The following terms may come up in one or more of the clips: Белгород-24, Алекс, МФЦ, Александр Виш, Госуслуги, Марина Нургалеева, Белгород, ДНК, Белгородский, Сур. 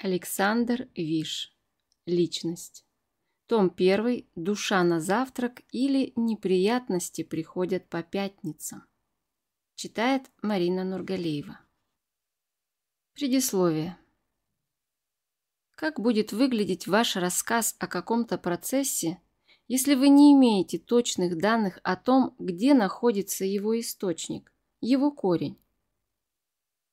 Александр Виш. Личность. Том 1. Душа на завтрак или неприятности приходят по пятницам. Читает Марина Нургалеева. Предисловие. Как будет выглядеть ваш рассказ о каком-то процессе, если вы не имеете точных данных о том, где находится его источник, его корень?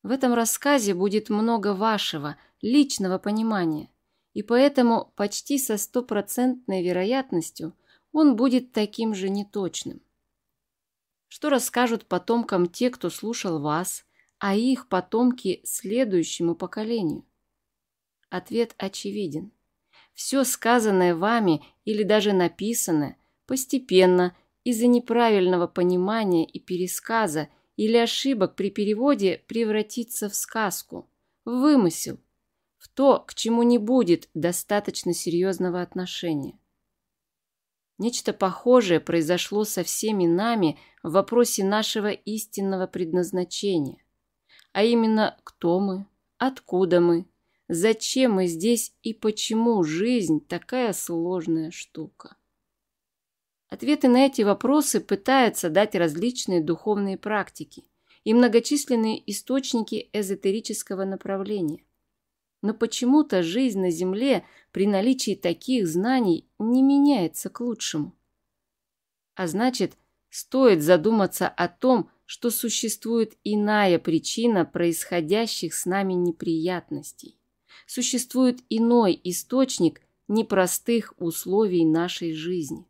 В этом рассказе будет много вашего, личного понимания, и поэтому почти со стопроцентной вероятностью он будет таким же неточным. Что расскажут потомкам те, кто слушал вас, а их потомки следующему поколению? Ответ очевиден. Все сказанное вами или даже написанное постепенно из-за неправильного понимания и пересказа или ошибок при переводе превратится в сказку, в вымысел, в то, к чему не будет достаточно серьезного отношения. Нечто похожее произошло со всеми нами в вопросе нашего истинного предназначения. А именно, кто мы, откуда мы, зачем мы здесь и почему жизнь такая сложная штука? Ответы на эти вопросы пытаются дать различные духовные практики и многочисленные источники эзотерического направления. Но почему-то жизнь на Земле при наличии таких знаний не меняется к лучшему. А значит, стоит задуматься о том, что существует иная причина происходящих с нами неприятностей. Существует иной источник непростых условий нашей жизни.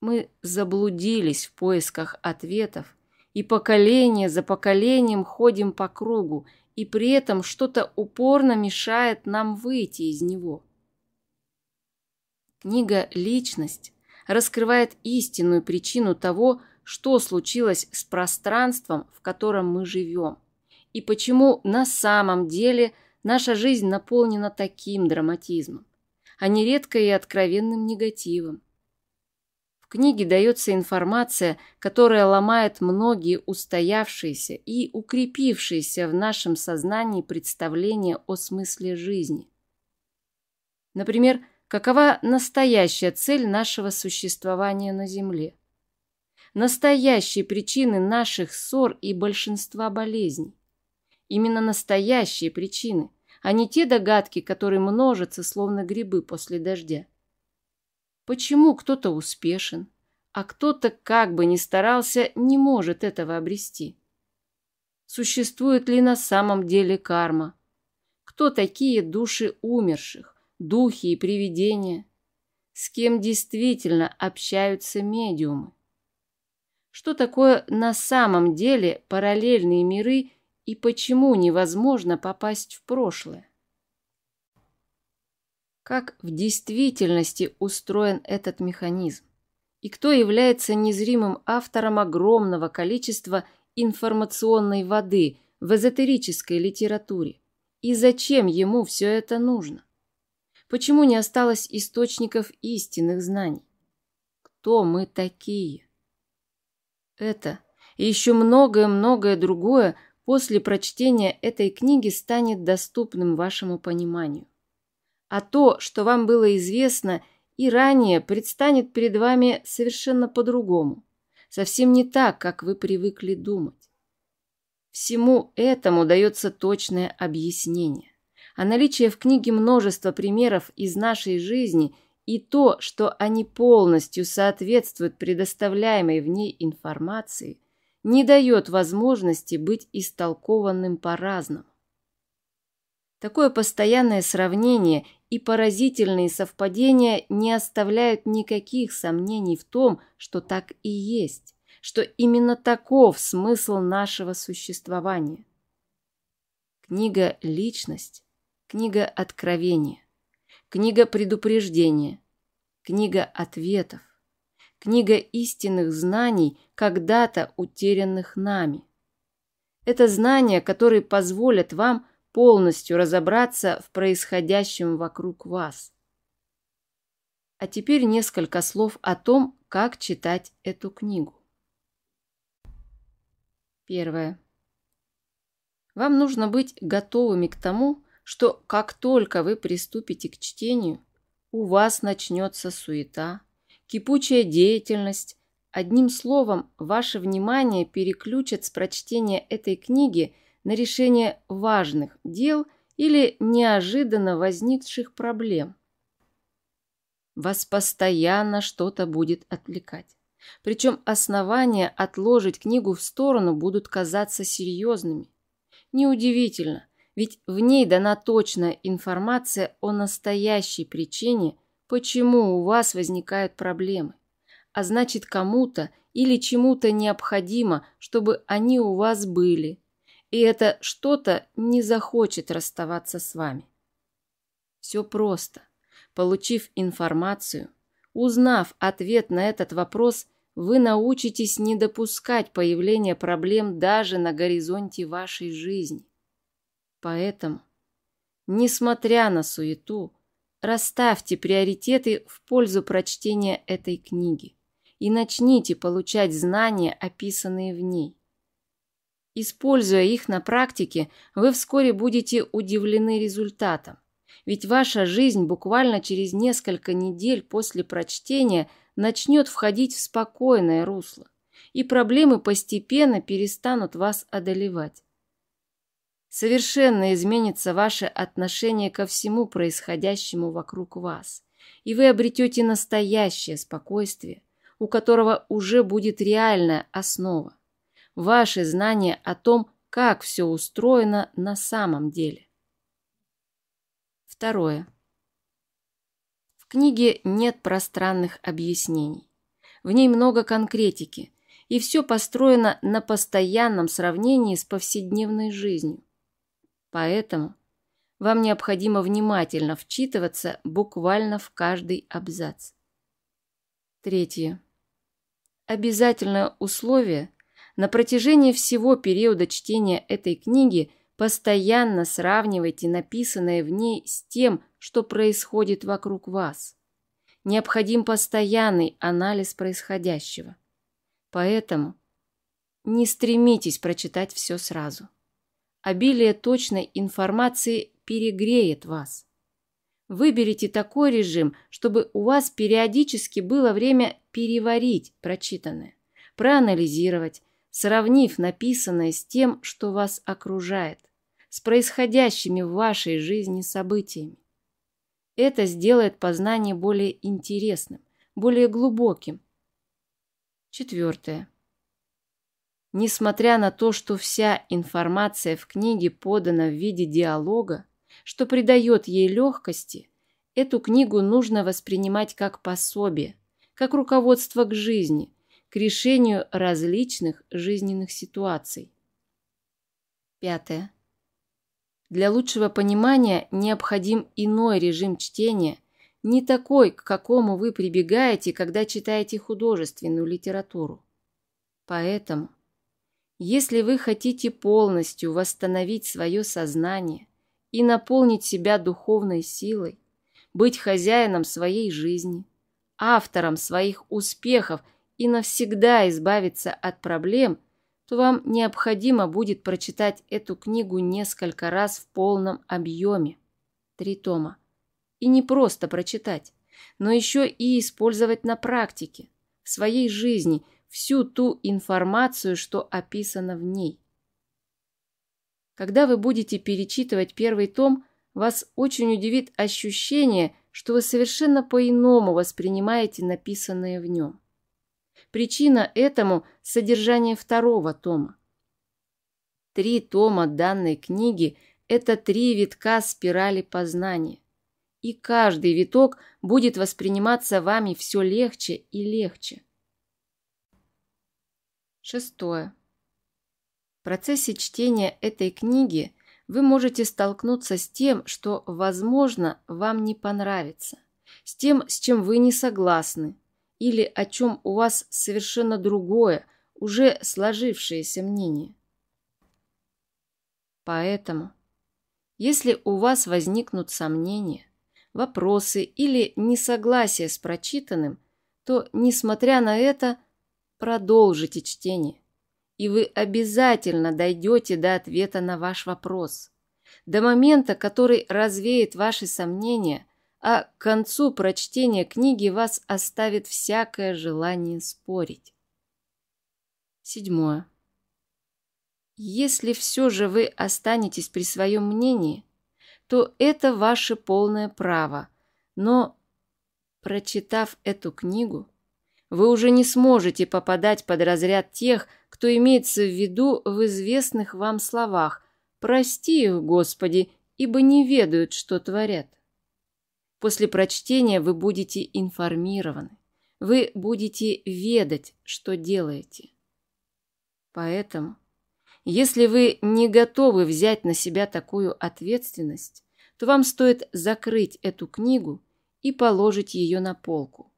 Мы заблудились в поисках ответов, и поколение за поколением ходим по кругу, и при этом что-то упорно мешает нам выйти из него. Книга «Личность» раскрывает истинную причину того, что случилось с пространством, в котором мы живем, и почему на самом деле наша жизнь наполнена таким драматизмом, а нередко и откровенным негативом. В книге дается информация, которая ломает многие устоявшиеся и укрепившиеся в нашем сознании представления о смысле жизни. Например, какова настоящая цель нашего существования на Земле? Настоящие причины наших ссор и большинства болезней. Именно настоящие причины, а не те догадки, которые множатся, словно грибы после дождя. Почему кто-то успешен, а кто-то, как бы ни старался, не может этого обрести? Существует ли на самом деле карма? Кто такие души умерших, духи и привидения? С кем действительно общаются медиумы? Что такое на самом деле параллельные миры и почему невозможно попасть в прошлое? Как в действительности устроен этот механизм? И кто является незримым автором огромного количества информационной воды в эзотерической литературе? И зачем ему все это нужно? Почему не осталось источников истинных знаний? Кто мы такие? Это и еще многое-многое другое после прочтения этой книги станет доступным вашему пониманию. А то, что вам было известно и ранее, предстанет перед вами совершенно по-другому, совсем не так, как вы привыкли думать. Всему этому дается точное объяснение. А наличие в книге множества примеров из нашей жизни и то, что они полностью соответствуют предоставляемой в ней информации, не дает возможности быть истолкованным по-разному. Такое постоянное сравнение и поразительные совпадения не оставляют никаких сомнений в том, что так и есть, что именно таков смысл нашего существования. Книга «Личность», книга «Откровение», книга «Предупреждение», книга «Ответов», книга истинных знаний, когда-то утерянных нами. Это знания, которые позволят вам полностью разобраться в происходящем вокруг вас. А теперь несколько слов о том, как читать эту книгу. Первое. Вам нужно быть готовыми к тому, что как только вы приступите к чтению, у вас начнется суета, кипучая деятельность. Одним словом, ваше внимание переключат с прочтения этой книги на решение важных дел или неожиданно возникших проблем. Вас постоянно что-то будет отвлекать. Причем основания отложить книгу в сторону будут казаться серьезными. Неудивительно, ведь в ней дана точная информация о настоящей причине, почему у вас возникают проблемы. А значит, кому-то или чему-то необходимо, чтобы они у вас были. И это что-то не захочет расставаться с вами. Все просто. Получив информацию, узнав ответ на этот вопрос, вы научитесь не допускать появления проблем даже на горизонте вашей жизни. Поэтому, несмотря на суету, расставьте приоритеты в пользу прочтения этой книги и начните получать знания, описанные в ней. Используя их на практике, вы вскоре будете удивлены результатом. Ведь ваша жизнь буквально через несколько недель после прочтения начнет входить в спокойное русло, и проблемы постепенно перестанут вас одолевать. Совершенно изменится ваше отношение ко всему происходящему вокруг вас, и вы обретете настоящее спокойствие, у которого уже будет реальная основа – ваши знания о том, как все устроено на самом деле. Второе. В книге нет пространных объяснений. В ней много конкретики, и все построено на постоянном сравнении с повседневной жизнью. Поэтому вам необходимо внимательно вчитываться буквально в каждый абзац. Третье. Обязательное условие: на протяжении всего периода чтения этой книги постоянно сравнивайте написанное в ней с тем, что происходит вокруг вас. Необходим постоянный анализ происходящего. Поэтому не стремитесь прочитать все сразу. Обилие точной информации перегреет вас. Выберите такой режим, чтобы у вас периодически было время переварить прочитанное, проанализировать, сравнив написанное с тем, что вас окружает, с происходящими в вашей жизни событиями. Это сделает познание более интересным, более глубоким. Четвертое. Несмотря на то, что вся информация в книге подана в виде диалога, что придает ей легкости, эту книгу нужно воспринимать как пособие, как руководство к жизни, к решению различных жизненных ситуаций. Пятое. Для лучшего понимания необходим иной режим чтения, не такой, к какому вы прибегаете, когда читаете художественную литературу. Поэтому, если вы хотите полностью восстановить свое сознание и наполнить себя духовной силой, быть хозяином своей жизни, автором своих успехов и навсегда избавиться от проблем, то вам необходимо будет прочитать эту книгу несколько раз в полном объеме, 3 тома, и не просто прочитать, но еще и использовать на практике, в своей жизни, всю ту информацию, что описана в ней. Когда вы будете перечитывать 1 том, вас очень удивит ощущение, что вы совершенно по-иному воспринимаете написанное в нем. Причина этому – содержание 2 тома. 3 тома данной книги – это 3 витка спирали познания. И каждый виток будет восприниматься вами все легче и легче. 6. В процессе чтения этой книги вы можете столкнуться с тем, что, возможно, вам не понравится, с тем, с чем вы не согласны, или о чем у вас совершенно другое, уже сложившееся мнение. Поэтому, если у вас возникнут сомнения, вопросы или несогласие с прочитанным, то, несмотря на это, продолжите чтение, и вы обязательно дойдете до ответа на ваш вопрос. до момента, который развеет ваши сомнения, а к концу прочтения книги вас оставит всякое желание спорить. 7. Если все же вы останетесь при своем мнении, то это ваше полное право, но, прочитав эту книгу, вы уже не сможете попадать под разряд тех, кто имеется в виду в известных вам словах «Прости их, Господи, ибо не ведают, что творят». После прочтения вы будете информированы, вы будете ведать, что делаете. Поэтому, если вы не готовы взять на себя такую ответственность, то вам стоит закрыть эту книгу и положить ее на полку.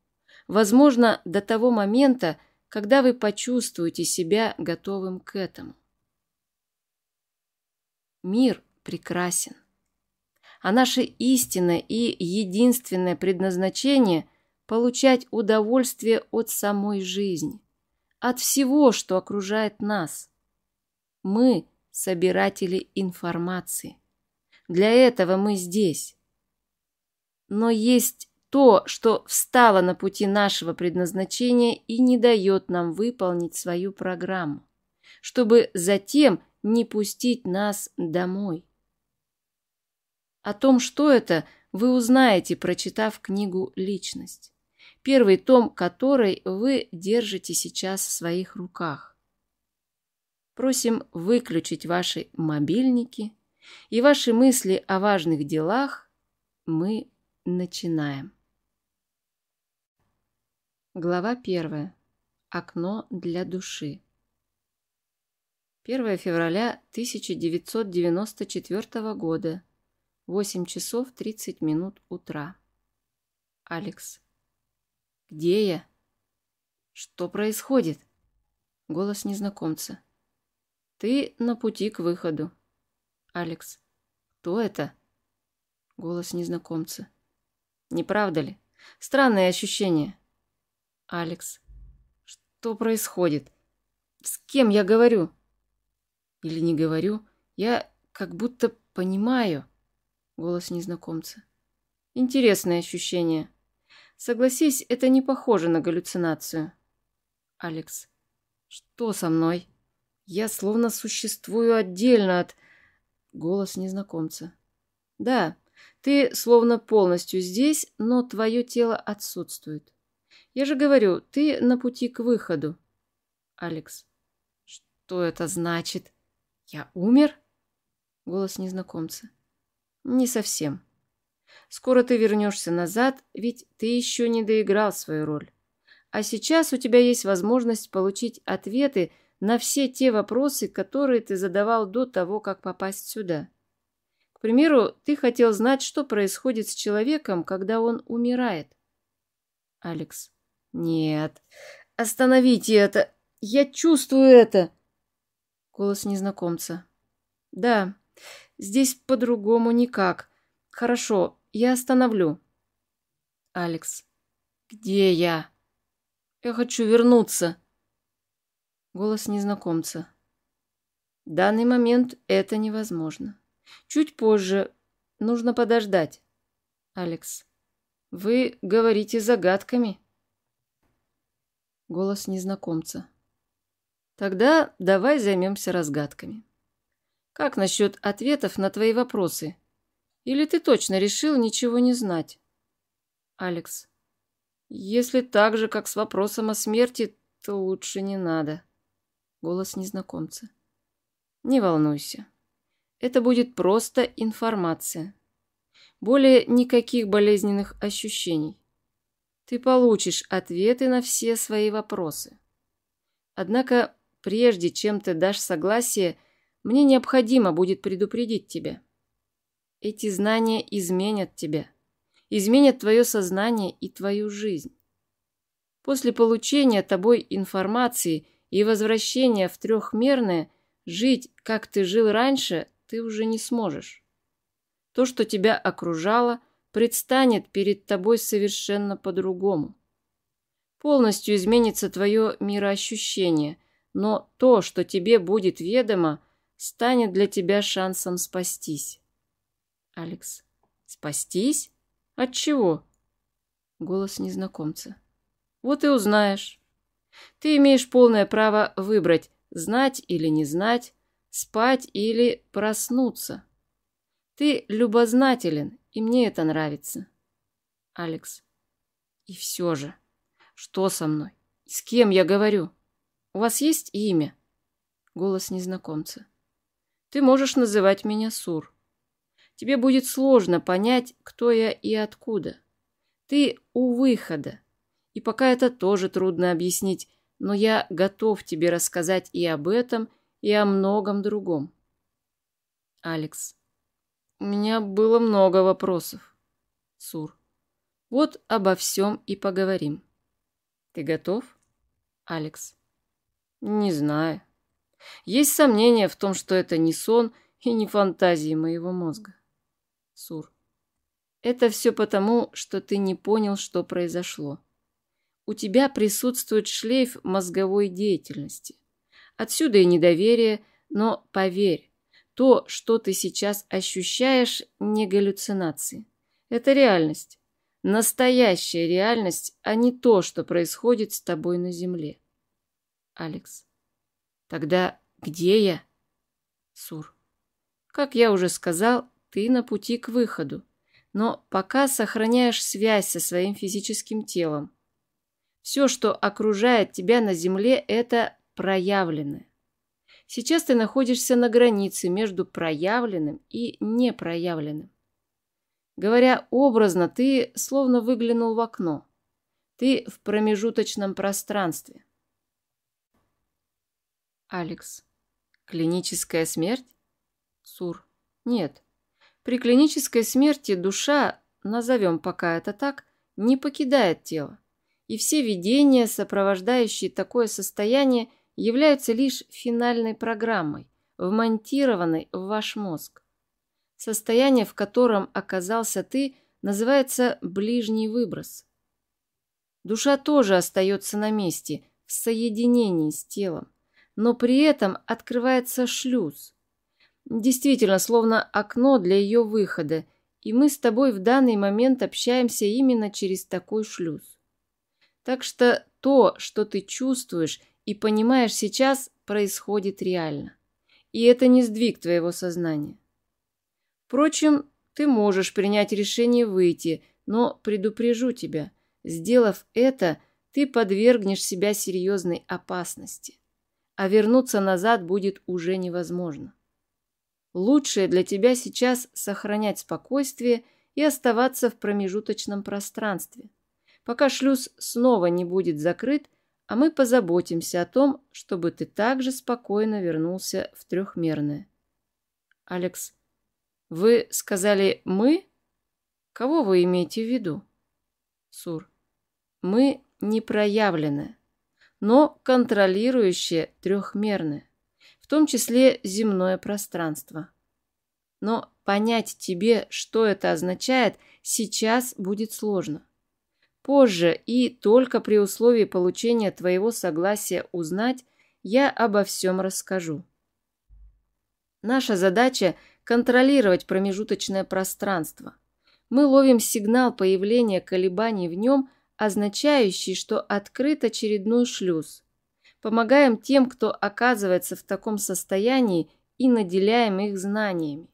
Возможно, до того момента, когда вы почувствуете себя готовым к этому. Мир прекрасен. А наше истинное и единственное предназначение – получать удовольствие от самой жизни, от всего, что окружает нас. Мы – собиратели информации. Для этого мы здесь. Но есть то, что встало на пути нашего предназначения и не дает нам выполнить свою программу, чтобы затем не пустить нас домой. О том, что это, вы узнаете, прочитав книгу «Личность», первый том которой вы держите сейчас в своих руках. Просим выключить ваши мобильники и ваши мысли о важных делах. Мы начинаем. Глава 1. Окно для души. 1 февраля 1994 года. 8 часов 30 минут утра. Алекс. Где я? Что происходит? Голос незнакомца. Ты на пути к выходу. Алекс. Кто это? Голос незнакомца. Не правда ли? Странные ощущения. Алекс. Что происходит? С кем я говорю? Или не говорю? Я как будто понимаю. Голос незнакомца. Интересное ощущение. Согласись, это не похоже на галлюцинацию. Алекс. Что со мной? Я словно существую отдельно от... Голос незнакомца. Да, ты словно полностью здесь, но твое тело отсутствует. Я же говорю, ты на пути к выходу. Алекс. Что это значит? Я умер? Голос незнакомца. Не совсем. Скоро ты вернешься назад, ведь ты еще не доиграл свою роль. А сейчас у тебя есть возможность получить ответы на все те вопросы, которые ты задавал до того, как попасть сюда. К примеру, ты хотел знать, что происходит с человеком, когда он умирает. Алекс. Нет, остановите это. Я чувствую это. Голос незнакомца. Да, здесь по-другому никак. Хорошо, я остановлю. Алекс. Где я? Я хочу вернуться. Голос незнакомца. В данный момент это невозможно. Чуть позже. Нужно подождать. Алекс. Вы говорите загадками. Голос незнакомца. Тогда давай займемся разгадками. Как насчет ответов на твои вопросы? Или ты точно решил ничего не знать? Алекс. Если так же, как с вопросом о смерти, то лучше не надо. Голос незнакомца. Не волнуйся. Это будет просто информация. Более никаких болезненных ощущений. Ты получишь ответы на все свои вопросы. Однако, прежде чем ты дашь согласие, мне необходимо будет предупредить тебя. Эти знания изменят тебя, изменят твое сознание и твою жизнь. После получения тобой информации и возвращения в трехмерное, жить, как ты жил раньше, ты уже не сможешь. То, что тебя окружало, предстанет перед тобой совершенно по-другому. Полностью изменится твое мироощущение, но то, что тебе будет ведомо, станет для тебя шансом спастись. Алекс. «Спастись? От чего?» Голос незнакомца. «Вот и узнаешь. Ты имеешь полное право выбрать, знать или не знать, спать или проснуться. Ты любознателен, и мне это нравится». Алекс. «И все же, что со мной? С кем я говорю? У вас есть имя?» Голос незнакомца. «Ты можешь называть меня Сур. Тебе будет сложно понять, кто я и откуда. Ты у выхода, и пока это тоже трудно объяснить, но я готов тебе рассказать и об этом, и о многом другом». Алекс. «У меня было много вопросов». Сур. «Вот обо всем и поговорим. Ты готов?» Алекс. «Не знаю. Есть сомнения в том, что это не сон и не фантазии моего мозга». Сур. «Это все потому, что ты не понял, что произошло. У тебя присутствует шлейф мозговой деятельности. Отсюда и недоверие, но поверь, то, что ты сейчас ощущаешь, не галлюцинации. Это реальность. Настоящая реальность, а не то, что происходит с тобой на земле». Алекс. «Тогда где я?» Сур. «Как я уже сказал, ты на пути к выходу, но пока сохраняешь связь со своим физическим телом. Все, что окружает тебя на земле, это проявленное. Сейчас ты находишься на границе между проявленным и непроявленным. Говоря образно, ты словно выглянул в окно. Ты в промежуточном пространстве». Алекс. «Клиническая смерть?» Сур. «Нет. При клинической смерти душа, назовем пока это так, не покидает тело, и все видения, сопровождающие такое состояние, являются лишь финальной программой, вмонтированной в ваш мозг. Состояние, в котором оказался ты, называется ближний выброс. Душа тоже остается на месте, в соединении с телом, но при этом открывается шлюз. Действительно, словно окно для ее выхода, и мы с тобой в данный момент общаемся именно через такой шлюз. Так что то, что ты чувствуешь и понимаешь сейчас, происходит реально. И это не сдвиг твоего сознания. Впрочем, ты можешь принять решение выйти, но предупрежу тебя, сделав это, ты подвергнешь себя серьезной опасности, а вернуться назад будет уже невозможно. Лучшее для тебя сейчас сохранять спокойствие и оставаться в промежуточном пространстве, пока шлюз снова не будет закрыт, а мы позаботимся о том, чтобы ты также спокойно вернулся в трехмерное». Алекс. «Вы сказали «мы»? Кого вы имеете в виду?» Сур. «Мы» непроявленное, но контролирующее трехмерное, в том числе земное пространство. Но понять тебе, что это означает, сейчас будет сложно. Позже и только при условии получения твоего согласия узнать, я обо всем расскажу. Наша задача – контролировать промежуточное пространство. Мы ловим сигнал появления колебаний в нем, означающий, что открыт очередной шлюз. Помогаем тем, кто оказывается в таком состоянии, и наделяем их знаниями.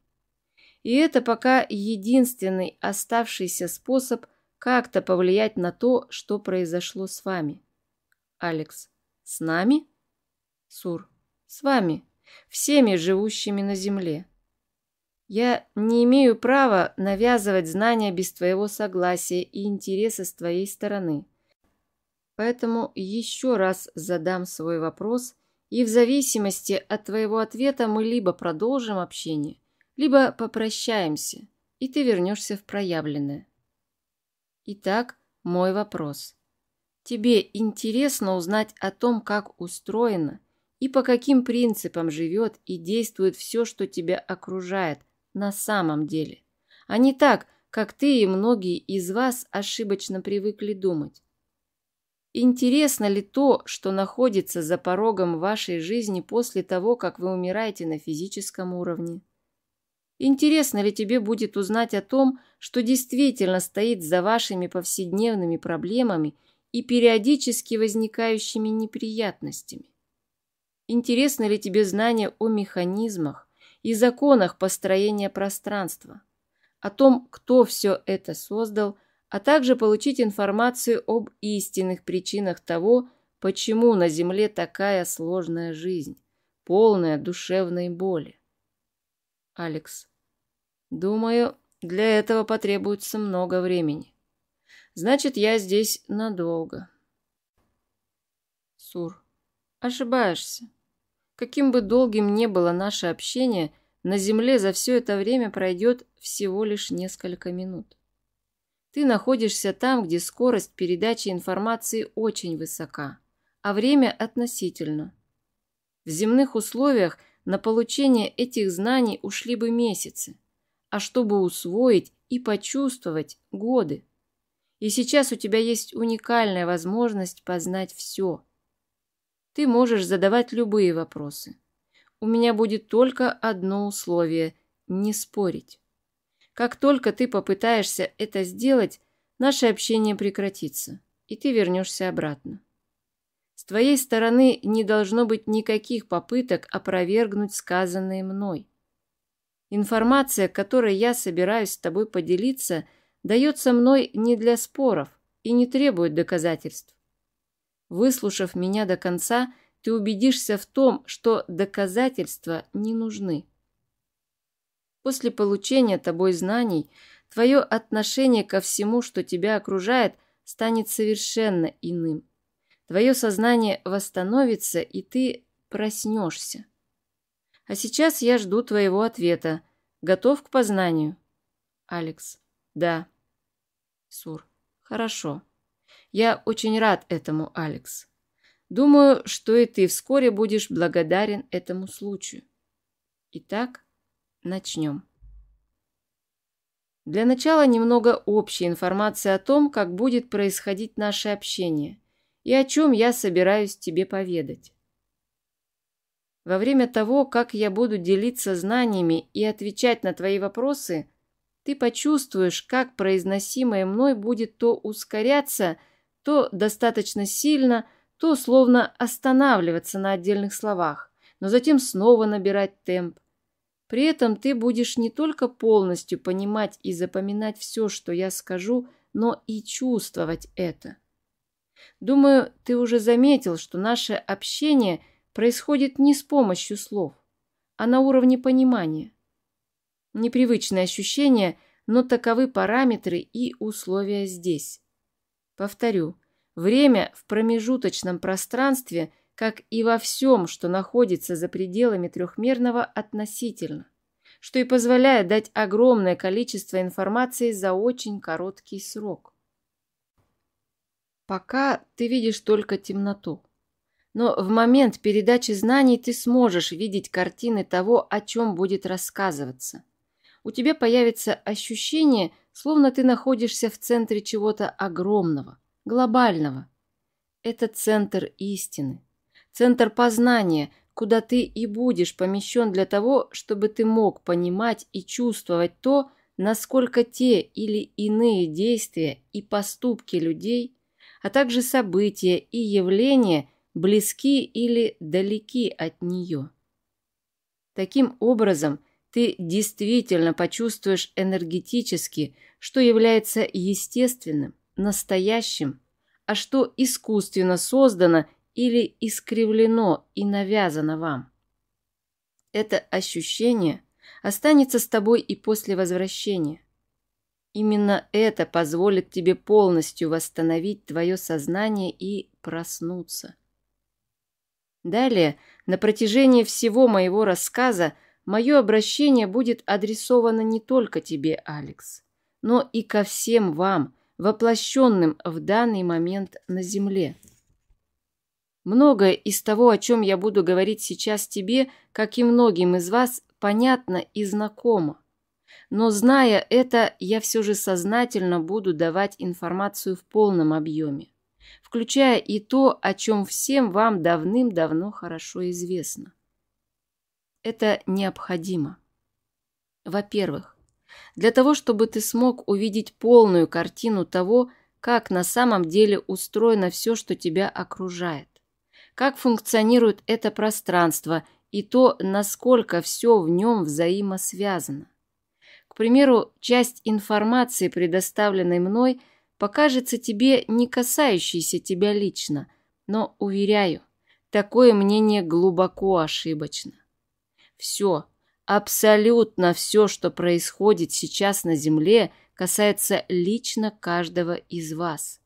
И это пока единственный оставшийся способ как-то повлиять на то, что произошло с вами». Алекс. «С нами?» Сур. «С вами, всеми живущими на земле. Я не имею права навязывать знания без твоего согласия и интереса с твоей стороны. Поэтому еще раз задам свой вопрос, и в зависимости от твоего ответа мы либо продолжим общение, либо попрощаемся, и ты вернешься в проявленное. Итак, мой вопрос. Тебе интересно узнать о том, как устроено и по каким принципам живет и действует все, что тебя окружает на самом деле, а не так, как ты и многие из вас ошибочно привыкли думать? Интересно ли то, что находится за порогом вашей жизни после того, как вы умираете на физическом уровне? Интересно ли тебе будет узнать о том, что действительно стоит за вашими повседневными проблемами и периодически возникающими неприятностями? Интересно ли тебе знание о механизмах и законах построения пространства, о том, кто все это создал, а также получить информацию об истинных причинах того, почему на Земле такая сложная жизнь, полная душевной боли? Алекс: думаю, для этого потребуется много времени. Значит, я здесь надолго. Сур: ошибаешься. Каким бы долгим ни было наше общение, на Земле за все это время пройдет всего лишь несколько минут. Ты находишься там, где скорость передачи информации очень высока, а время относительно. В земных условиях на получение этих знаний ушли бы месяцы, а чтобы усвоить и почувствовать – годы. И сейчас у тебя есть уникальная возможность познать все. Ты можешь задавать любые вопросы. У меня будет только одно условие – не спорить. Как только ты попытаешься это сделать, наше общение прекратится, и ты вернешься обратно. С твоей стороны не должно быть никаких попыток опровергнуть сказанное мной. Информация, которой я собираюсь с тобой поделиться, дается мной не для споров и не требует доказательств. Выслушав меня до конца, ты убедишься в том, что доказательства не нужны. После получения тобой знаний, твое отношение ко всему, что тебя окружает, станет совершенно иным. Твое сознание восстановится, и ты проснешься. А сейчас я жду твоего ответа. Готов к познанию? Алекс: да. Сур: хорошо. Я очень рад этому, Алекс. Думаю, что и ты вскоре будешь благодарен этому случаю. Итак, начнем. Для начала немного общей информации о том, как будет происходить наше общение и о чем я собираюсь тебе поведать. Во время того, как я буду делиться знаниями и отвечать на твои вопросы, ты почувствуешь, как произносимое мной будет то ускоряться, то достаточно сильно, то словно останавливаться на отдельных словах, но затем снова набирать темп. При этом ты будешь не только полностью понимать и запоминать все, что я скажу, но и чувствовать это. Думаю, ты уже заметил, что наше общение происходит не с помощью слов, а на уровне понимания. Непривычные ощущения, но таковы параметры и условия здесь. Повторю, время в промежуточном пространстве, как и во всем, что находится за пределами трехмерного, относительно, что и позволяет дать огромное количество информации за очень короткий срок. Пока ты видишь только темноту. Но в момент передачи знаний ты сможешь видеть картины того, о чем будет рассказываться. У тебя появится ощущение, словно ты находишься в центре чего-то огромного, глобального. Это центр истины, центр познания, куда ты и будешь помещен для того, чтобы ты мог понимать и чувствовать то, насколько те или иные действия и поступки людей, а также события и явления близки или далеки от нее. Таким образом, ты действительно почувствуешь энергетически, что является естественным, настоящим, а что искусственно создано или искривлено и навязано вам. Это ощущение останется с тобой и после возвращения. Именно это позволит тебе полностью восстановить твое сознание и проснуться. Далее, на протяжении всего моего рассказа, мое обращение будет адресовано не только тебе, Алекс, но и ко всем вам, воплощенным в данный момент на Земле. Многое из того, о чем я буду говорить сейчас тебе, как и многим из вас, понятно и знакомо. Но, зная это, я все же сознательно буду давать информацию в полном объеме, включая и то, о чем всем вам давным-давно хорошо известно. Это необходимо. Во-первых, для того, чтобы ты смог увидеть полную картину того, как на самом деле устроено все, что тебя окружает, как функционирует это пространство и то, насколько все в нем взаимосвязано. К примеру, часть информации, предоставленной мной, покажется тебе не касающейся тебя лично, но, уверяю, такое мнение глубоко ошибочно. Все, абсолютно все, что происходит сейчас на Земле, касается лично каждого из вас.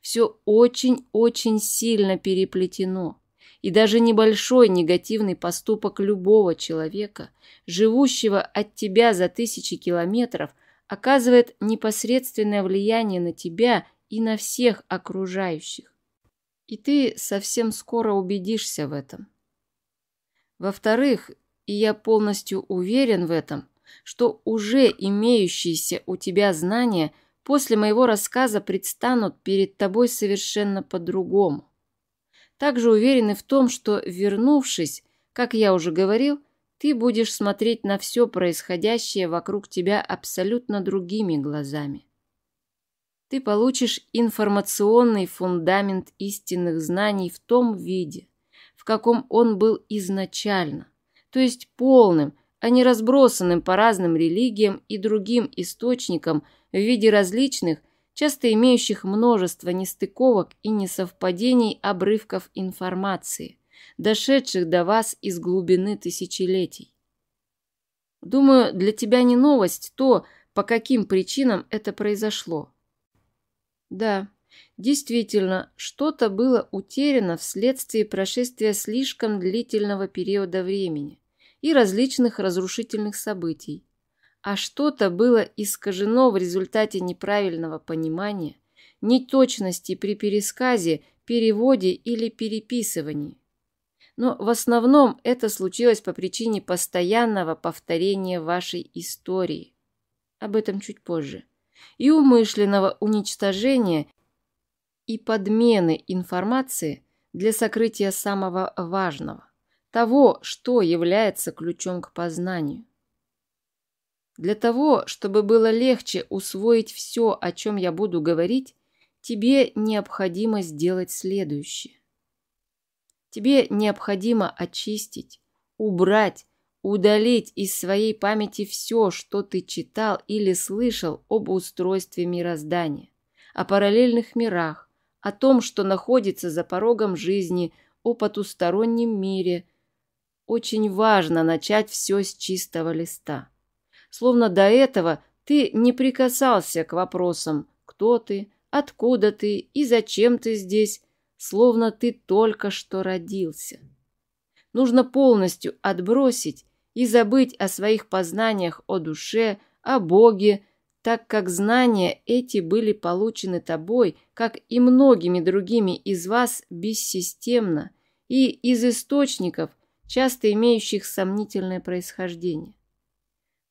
Все очень-очень сильно переплетено, и даже небольшой негативный поступок любого человека, живущего от тебя за тысячи километров, оказывает непосредственное влияние на тебя и на всех окружающих. И ты совсем скоро убедишься в этом. Во-вторых, и я полностью уверен в этом, что уже имеющиеся у тебя знания после моего рассказа предстанут перед тобой совершенно по-другому. Также уверен и в том, что, вернувшись, как я уже говорил, ты будешь смотреть на все происходящее вокруг тебя абсолютно другими глазами. Ты получишь информационный фундамент истинных знаний в том виде, в каком он был изначально, то есть полным, а не разбросанным по разным религиям и другим источникам в виде различных, часто имеющих множество нестыковок и несовпадений обрывков информации, дошедших до вас из глубины тысячелетий. Думаю, для тебя не новость то, по каким причинам это произошло. Да, действительно, что-то было утеряно вследствие прошествия слишком длительного периода времени и различных разрушительных событий, а что-то было искажено в результате неправильного понимания, неточности при пересказе, переводе или переписывании. Но в основном это случилось по причине постоянного повторения вашей истории. Об этом чуть позже. И умышленного уничтожения и подмены информации для сокрытия самого важного, того, что является ключом к познанию. Для того, чтобы было легче усвоить все, о чем я буду говорить, тебе необходимо сделать следующее. Тебе необходимо очистить, убрать, удалить из своей памяти все, что ты читал или слышал об устройстве мироздания, о параллельных мирах, о том, что находится за порогом жизни, о потустороннем мире. Очень важно начать все с чистого листа. Словно до этого ты не прикасался к вопросам «Кто ты?», «Откуда ты?» и «Зачем ты здесь?», словно ты только что родился. Нужно полностью отбросить и забыть о своих познаниях о душе, о Боге, так как знания эти были получены тобой, как и многими другими из вас, бессистемно и из источников, часто имеющих сомнительное происхождение.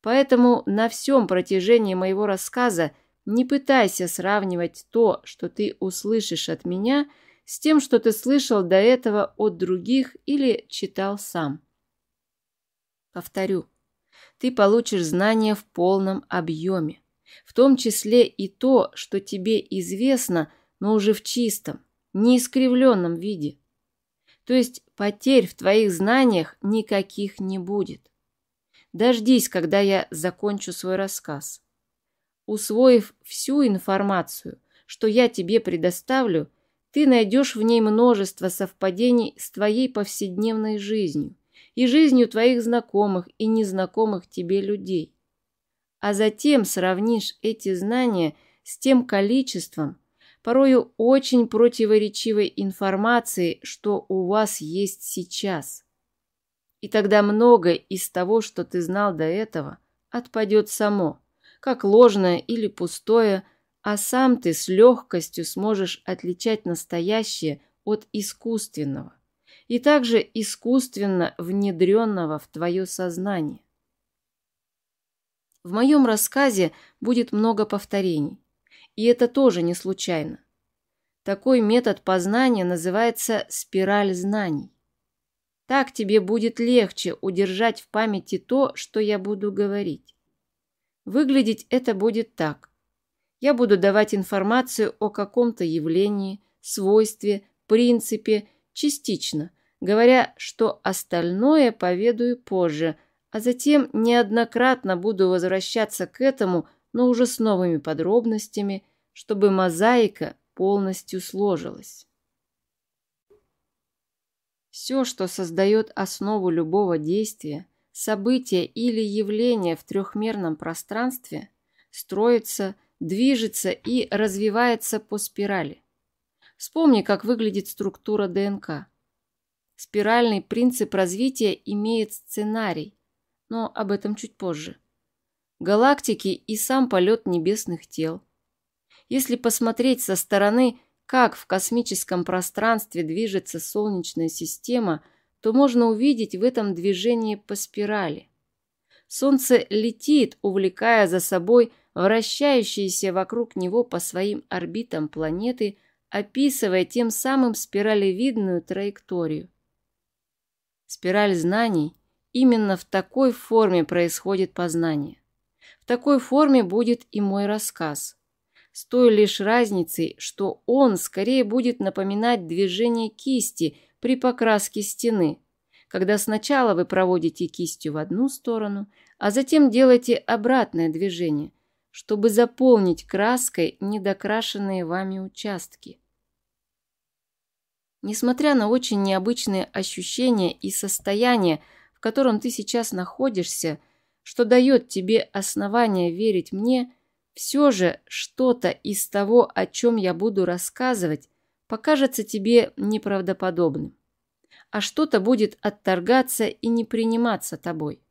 Поэтому на всем протяжении моего рассказа не пытайся сравнивать то, что ты услышишь от меня, с тем, что ты слышал до этого от других или читал сам. Повторю, ты получишь знания в полном объеме, в том числе и то, что тебе известно, но уже в чистом, неискривленном виде. То есть потерь в твоих знаниях никаких не будет. Дождись, когда я закончу свой рассказ. Усвоив всю информацию, что я тебе предоставлю, ты найдешь в ней множество совпадений с твоей повседневной жизнью и жизнью твоих знакомых и незнакомых тебе людей. А затем сравнишь эти знания с тем количеством, порою очень противоречивой информации, что у вас есть сейчас. И тогда многое из того, что ты знал до этого, отпадет само, как ложное или пустое, а сам ты с легкостью сможешь отличать настоящее от искусственного и также искусственно внедренного в твое сознание. В моем рассказе будет много повторений, и это тоже не случайно. Такой метод познания называется спираль знаний. Так тебе будет легче удержать в памяти то, что я буду говорить. Выглядеть это будет так. Я буду давать информацию о каком-то явлении, свойстве, принципе, частично, говоря, что остальное поведаю позже, а затем неоднократно буду возвращаться к этому, но уже с новыми подробностями, чтобы мозаика полностью сложилась. Все, что создает основу любого действия, события или явления в трехмерном пространстве, строится, движется и развивается по спирали. Вспомни, как выглядит структура ДНК. Спиральный принцип развития имеет сценарий, но об этом чуть позже. Галактики и сам полет небесных тел. Если посмотреть со стороны, как в космическом пространстве движется Солнечная система, то можно увидеть в этом движении по спирали. Солнце летит, увлекая за собой вращающиеся вокруг него по своим орбитам планеты, описывая тем самым спиралевидную траекторию. Спираль знаний именно в такой форме происходит познание. В такой форме будет и мой рассказ, с той лишь разницей, что он скорее будет напоминать движение кисти при покраске стены, когда сначала вы проводите кистью в одну сторону, а затем делаете обратное движение, чтобы заполнить краской недокрашенные вами участки. Несмотря на очень необычные ощущения и состояние, в котором ты сейчас находишься, что дает тебе основание верить мне, все же что-то из того, о чем я буду рассказывать, покажется тебе неправдоподобным, а что-то будет отторгаться и не приниматься тобой.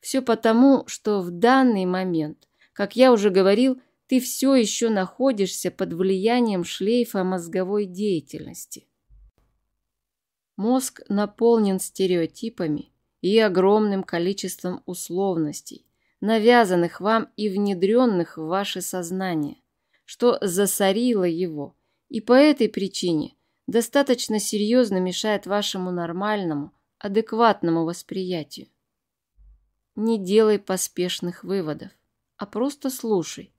Все потому, что в данный момент, как я уже говорил, ты все еще находишься под влиянием шлейфа мозговой деятельности. Мозг наполнен стереотипами и огромным количеством условностей, навязанных вам и внедренных в ваше сознание, что засорило его, и по этой причине достаточно серьезно мешает вашему нормальному, адекватному восприятию. Не делай поспешных выводов, а просто слушай.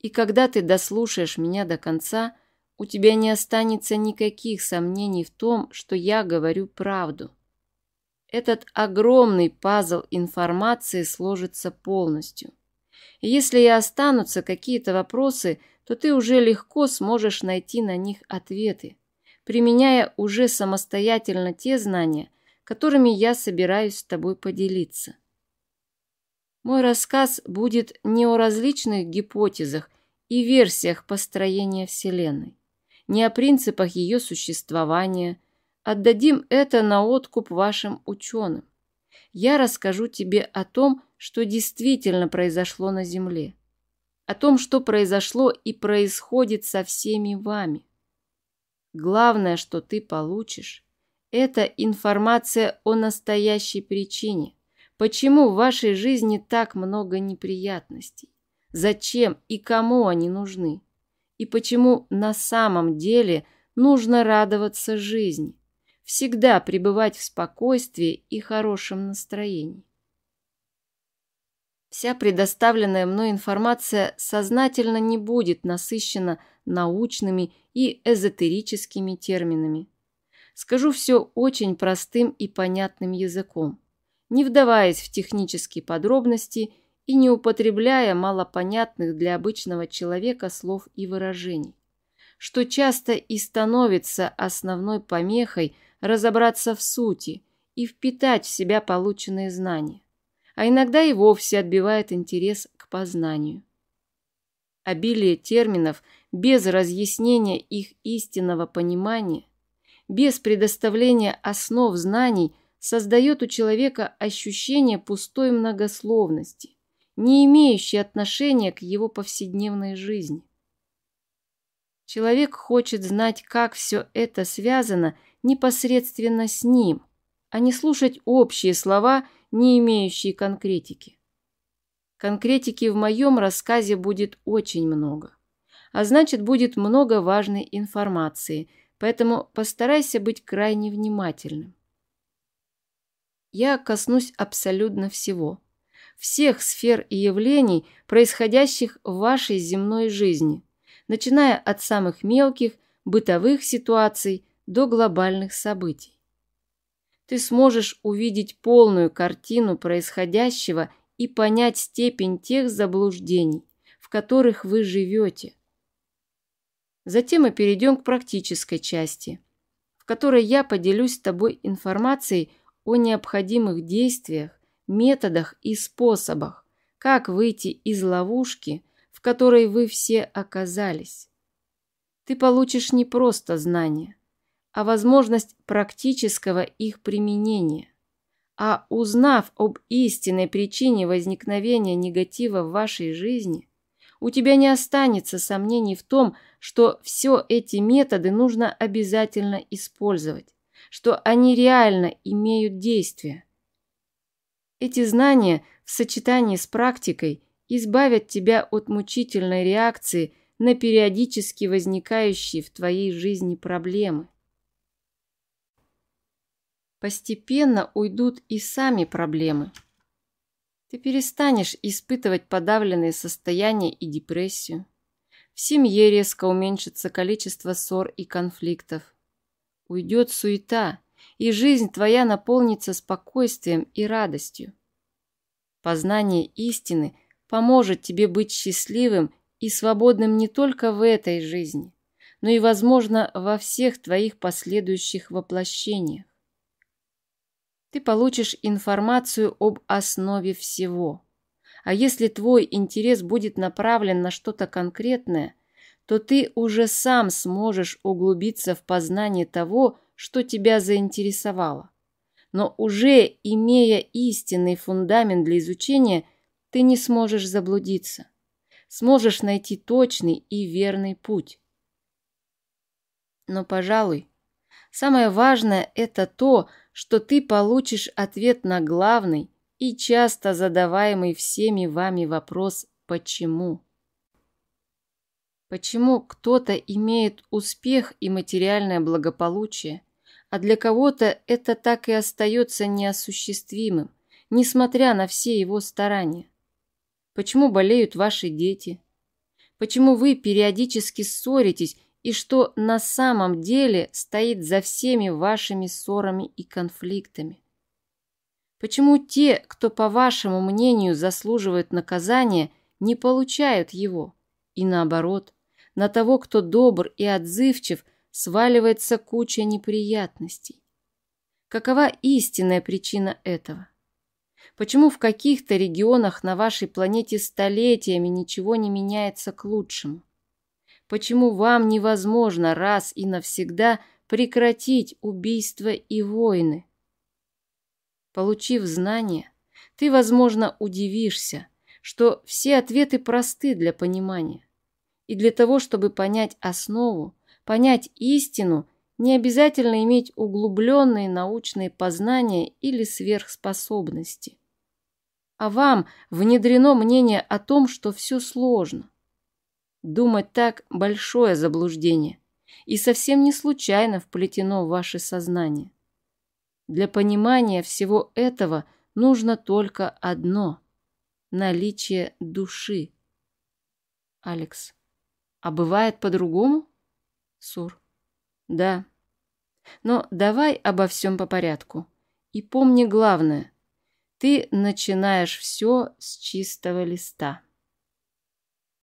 И когда ты дослушаешь меня до конца, у тебя не останется никаких сомнений в том, что я говорю правду. Этот огромный пазл информации сложится полностью. И если и останутся какие-то вопросы, то ты уже легко сможешь найти на них ответы, применяя уже самостоятельно те знания, которыми я собираюсь с тобой поделиться. Мой рассказ будет не о различных гипотезах и версиях построения Вселенной, не о принципах ее существования. Отдадим это на откуп вашим ученым. Я расскажу тебе о том, что действительно произошло на Земле, о том, что произошло и происходит со всеми вами. Главное, что ты получишь, это информация о настоящей причине, почему в вашей жизни так много неприятностей, зачем и кому они нужны, и почему на самом деле нужно радоваться жизни, всегда пребывать в спокойствии и хорошем настроении. Вся предоставленная мной информация сознательно не будет насыщена научными и эзотерическими терминами. Скажу все очень простым и понятным языком, не вдаваясь в технические подробности и не употребляя малопонятных для обычного человека слов и выражений, что часто и становится основной помехой разобраться в сути и впитать в себя полученные знания, а иногда и вовсе отбивает интерес к познанию. Обилие терминов без разъяснения их истинного понимания, без предоставления основ знаний создает у человека ощущение пустой многословности, не имеющей отношения к его повседневной жизни. Человек хочет знать, как все это связано непосредственно с ним, а не слушать общие слова, не имеющие конкретики. Конкретики в моем рассказе будет очень много, а значит, будет много важной информации, поэтому постарайся быть крайне внимательным. я коснусь абсолютно всего. Всех сфер и явлений, происходящих в вашей земной жизни, начиная от самых мелких, бытовых ситуаций до глобальных событий. Ты сможешь увидеть полную картину происходящего и понять степень тех заблуждений, в которых вы живете. Затем мы перейдем к практической части, в которой я поделюсь с тобой информацией о необходимых действиях, методах и способах, как выйти из ловушки, в которой вы все оказались. Ты получишь не просто знания, а возможность практического их применения. А узнав об истинной причине возникновения негатива в вашей жизни, у тебя не останется сомнений в том, что все эти методы нужно обязательно использовать, что они реально имеют действие. Эти знания в сочетании с практикой избавят тебя от мучительной реакции на периодически возникающие в твоей жизни проблемы. Постепенно уйдут и сами проблемы. Ты перестанешь испытывать подавленные состояния и депрессию. В семье резко уменьшится количество ссор и конфликтов. Уйдет суета, и жизнь твоя наполнится спокойствием и радостью. Познание истины поможет тебе быть счастливым и свободным не только в этой жизни, но и, возможно, во всех твоих последующих воплощениях. Ты получишь информацию об основе всего. А если твой интерес будет направлен на что-то конкретное, то ты уже сам сможешь углубиться в познание того, что тебя заинтересовало. Но уже имея истинный фундамент для изучения, ты не сможешь заблудиться. Сможешь найти точный и верный путь. Но, пожалуй, самое важное – это то, что ты получишь ответ на главный и часто задаваемый всеми вами вопрос «почему?». Почему кто-то имеет успех и материальное благополучие, а для кого-то это так и остается неосуществимым, несмотря на все его старания? Почему болеют ваши дети? Почему вы периодически ссоритесь? И что на самом деле стоит за всеми вашими ссорами и конфликтами? Почему те, кто, по вашему мнению, заслуживают наказания, не получают его? И наоборот, на того, кто добр и отзывчив, сваливается куча неприятностей. Какова истинная причина этого? Почему в каких-то регионах на вашей планете столетиями ничего не меняется к лучшему? Почему вам невозможно раз и навсегда прекратить убийства и войны? Получив знания, ты, возможно, удивишься, что все ответы просты для понимания. И для того, чтобы понять основу, понять истину, не обязательно иметь углубленные научные познания или сверхспособности. А вам внедрено мнение о том, что все сложно. Думать так – большое заблуждение, и совсем не случайно вплетено в ваше сознание. Для понимания всего этого нужно только одно – наличие души. Алекс. А бывает по-другому? Сур. Да. Но давай обо всем по порядку. И помни главное – ты начинаешь все с чистого листа.